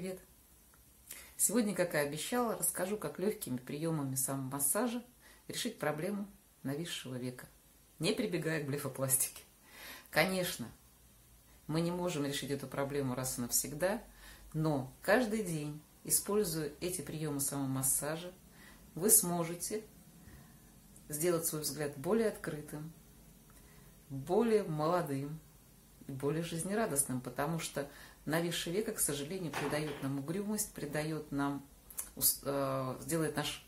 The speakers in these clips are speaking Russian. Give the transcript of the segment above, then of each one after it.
Привет! Сегодня, как и обещала, расскажу, как легкими приемами самомассажа решить проблему нависшего века, не прибегая к блефопластике. Конечно, мы не можем решить эту проблему раз и навсегда, но каждый день, используя эти приемы самомассажа, вы сможете сделать свой взгляд более открытым, более молодым, более жизнерадостным, потому что нависший век, к сожалению, придает нам угрюмость, придает нам, сделает наш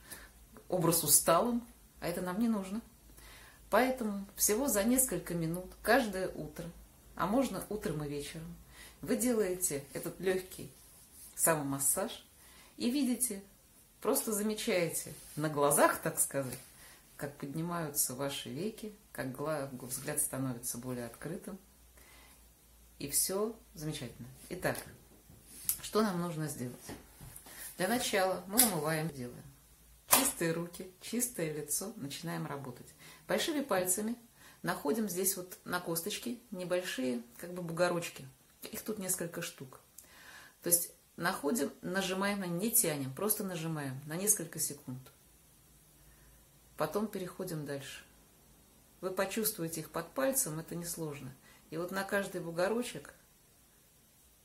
образ усталым, а это нам не нужно. Поэтому всего за несколько минут каждое утро, а можно утром и вечером, вы делаете этот легкий самомассаж и видите, просто замечаете на глазах, так сказать, как поднимаются ваши веки, как взгляд становится более открытым. И все замечательно. Итак, что нам нужно сделать? Для начала мы умываем, делаем чистые руки, чистое лицо, начинаем работать. Большими пальцами находим здесь вот на косточке небольшие как бы бугорочки. Их тут несколько штук. То есть находим, нажимаем, не тянем, просто нажимаем на несколько секунд. Потом переходим дальше. Вы почувствуете их под пальцем, это несложно. И вот на каждый бугорочек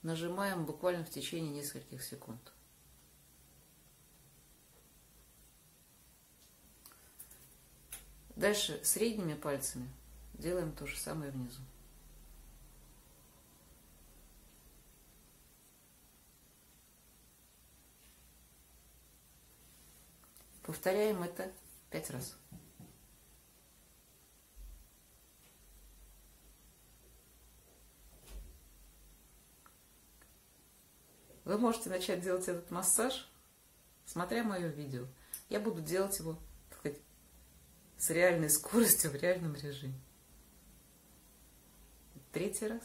нажимаем буквально в течение нескольких секунд. Дальше средними пальцами делаем то же самое внизу. Повторяем это 5 раз. Вы можете начать делать этот массаж, смотря мое видео. Я буду делать его, так сказать, с реальной скоростью, в реальном режиме. 3-й раз.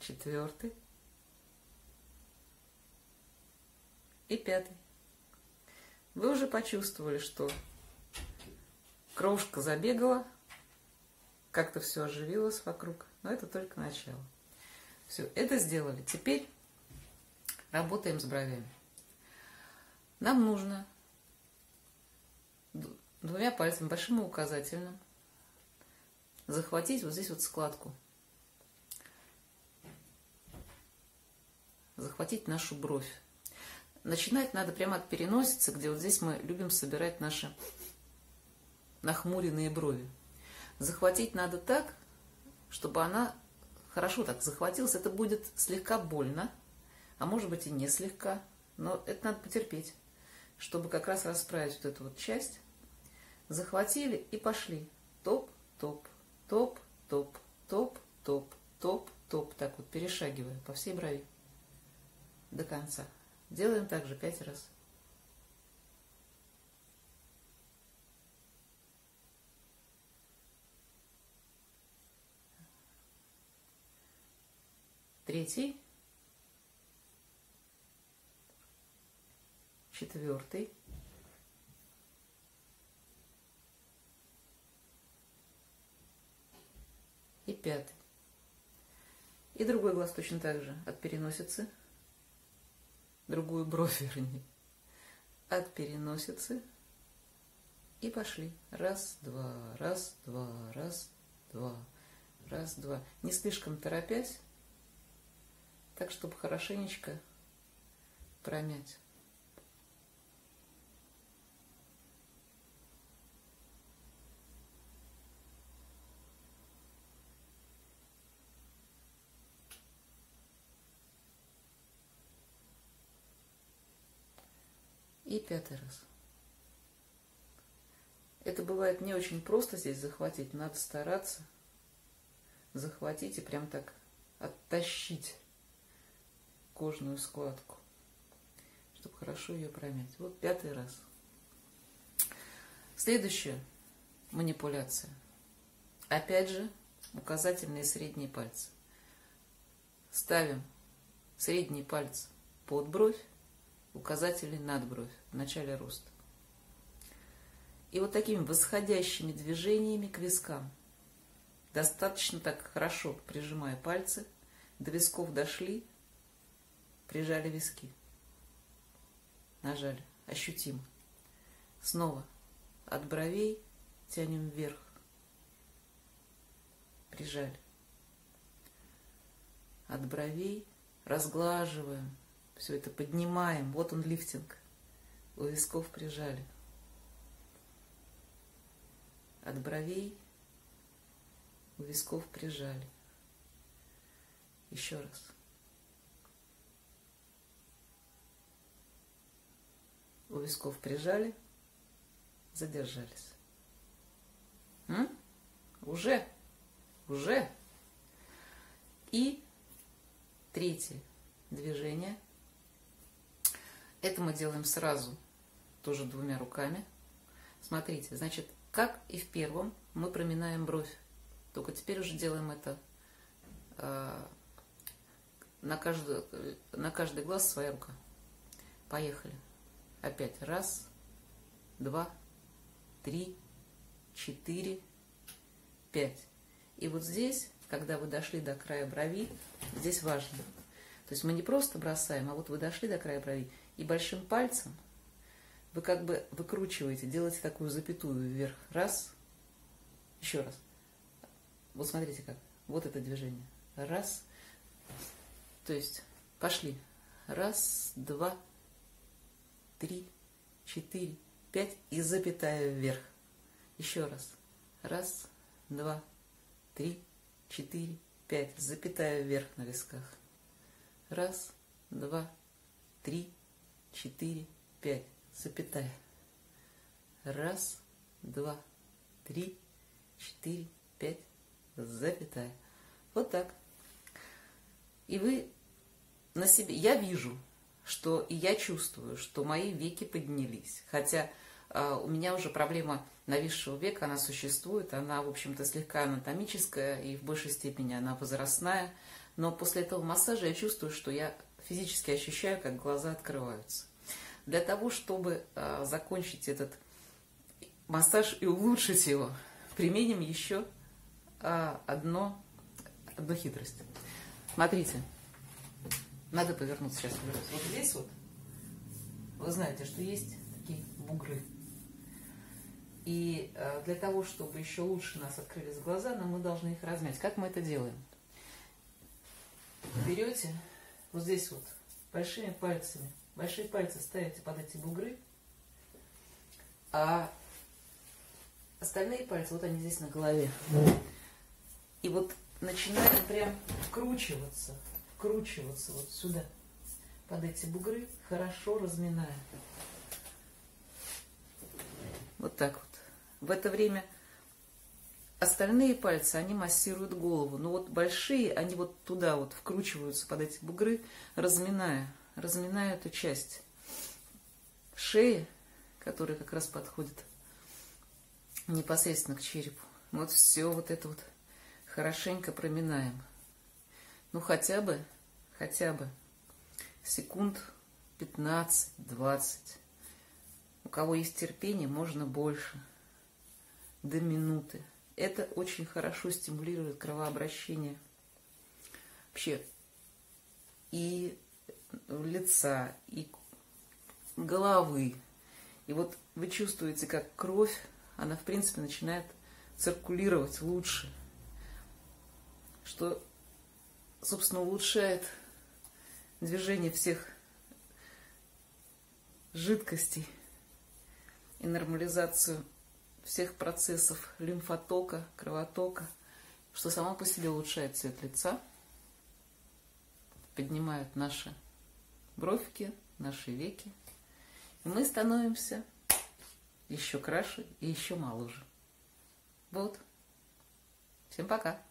Четвертый. И 5-й. Вы уже почувствовали, что кровушка забегала, как-то все оживилось вокруг, но это только начало. Все, это сделали. Теперь работаем с бровями. Нам нужно 2 пальцами, большим и указательным, захватить вот здесь вот складку. Захватить нашу бровь. Начинать надо прямо от переносицы, где вот здесь мы любим собирать наши нахмуренные брови. Захватить надо так, чтобы она хорошо так захватилась. Это будет слегка больно, а может быть и не слегка, но это надо потерпеть, чтобы как раз расправить вот эту вот часть. Захватили и пошли. Топ-топ, топ-топ, топ-топ, топ-топ. Так вот, перешагивая по всей брови до конца. Делаем также 5 раз. Третий, 4-й, 5-й. И другой глаз точно так же. От переносицы, другую бровь, вернее. От переносицы. И пошли. 1, 2, 1, 2, 1, 2, 1, 2. Не слишком торопясь. Так, чтобы хорошенечко промять. И 5-й раз. Это бывает не очень просто здесь захватить. Надо стараться захватить и прям так оттащить кожную складку, чтобы хорошо ее промять. Вот 5-й раз. Следующая манипуляция. Опять же, указательные и средние пальцы. Ставим средний палец под бровь, указательный над бровь в начале роста. И вот такими восходящими движениями к вискам. Достаточно так хорошо прижимая пальцы. До висков дошли, прижали виски. Нажали. Ощутимо. Снова от бровей тянем вверх. Прижали. От бровей разглаживаем. Все это поднимаем. Вот он лифтинг. У висков прижали. От бровей у висков прижали. Еще раз. У висков прижали, задержались. Уже. И третье движение. Это мы делаем сразу, тоже двумя руками. Смотрите, значит, как и в первом, мы проминаем бровь. Только теперь уже делаем это на каждый глаз своя рука. Поехали. Опять. 1, 2, 3, 4, 5. И вот здесь, когда вы дошли до края брови, здесь важно. То есть мы не просто бросаем, а вот вы дошли до края брови, и большим пальцем вы как бы выкручиваете, делаете такую запятую вверх. Раз. Еще раз. Вот смотрите как. Вот это движение. Раз. То есть пошли. 1, 2, 3, 4, 5 и запятая вверх. Еще раз. 1, 2, 3, 4, 5. Запятая вверх на висках. 1, 2, 3, 4, 5. Запятая. 1, 2, 3, 4, 5. Запятая. Вот так. И вы на себе... Я вижу, что и я чувствую, что мои веки поднялись. Хотя у меня уже проблема нависшего века, она существует, она, в общем-то, слегка анатомическая и в большей степени она возрастная. Но после этого массажа я чувствую, что я физически ощущаю, как глаза открываются. Для того, чтобы закончить этот массаж и улучшить его, применим еще одну хитрость. Смотрите, надо повернуться сейчас. Вот здесь вот, вы знаете, что есть такие бугры. И для того, чтобы еще лучше нас открылись глаза, мы должны их размять. Как мы это делаем? Берете вот здесь вот большими пальцами, большие пальцы ставите под эти бугры, а остальные пальцы, вот они здесь на голове. И вот начинаем прям вкручиваться вот сюда, под эти бугры, хорошо разминаем. Вот так вот. В это время остальные пальцы, они массируют голову. Но вот большие, они вот туда вот вкручиваются под эти бугры, разминая эту часть шеи, которая как раз подходит непосредственно к черепу. Вот все вот это вот хорошенько проминаем. Ну хотя бы секунд 15-20. У кого есть терпение, можно больше. До минуты. Это очень хорошо стимулирует кровообращение вообще и лица, и головы. И вот вы чувствуете, как кровь, она в принципе начинает циркулировать лучше, что, собственно, улучшает движение всех жидкостей и нормализацию всех процессов лимфотока, кровотока, что само по себе улучшает цвет лица, поднимают наши бровки, наши веки, и мы становимся еще краше и еще моложе. Вот. Всем пока!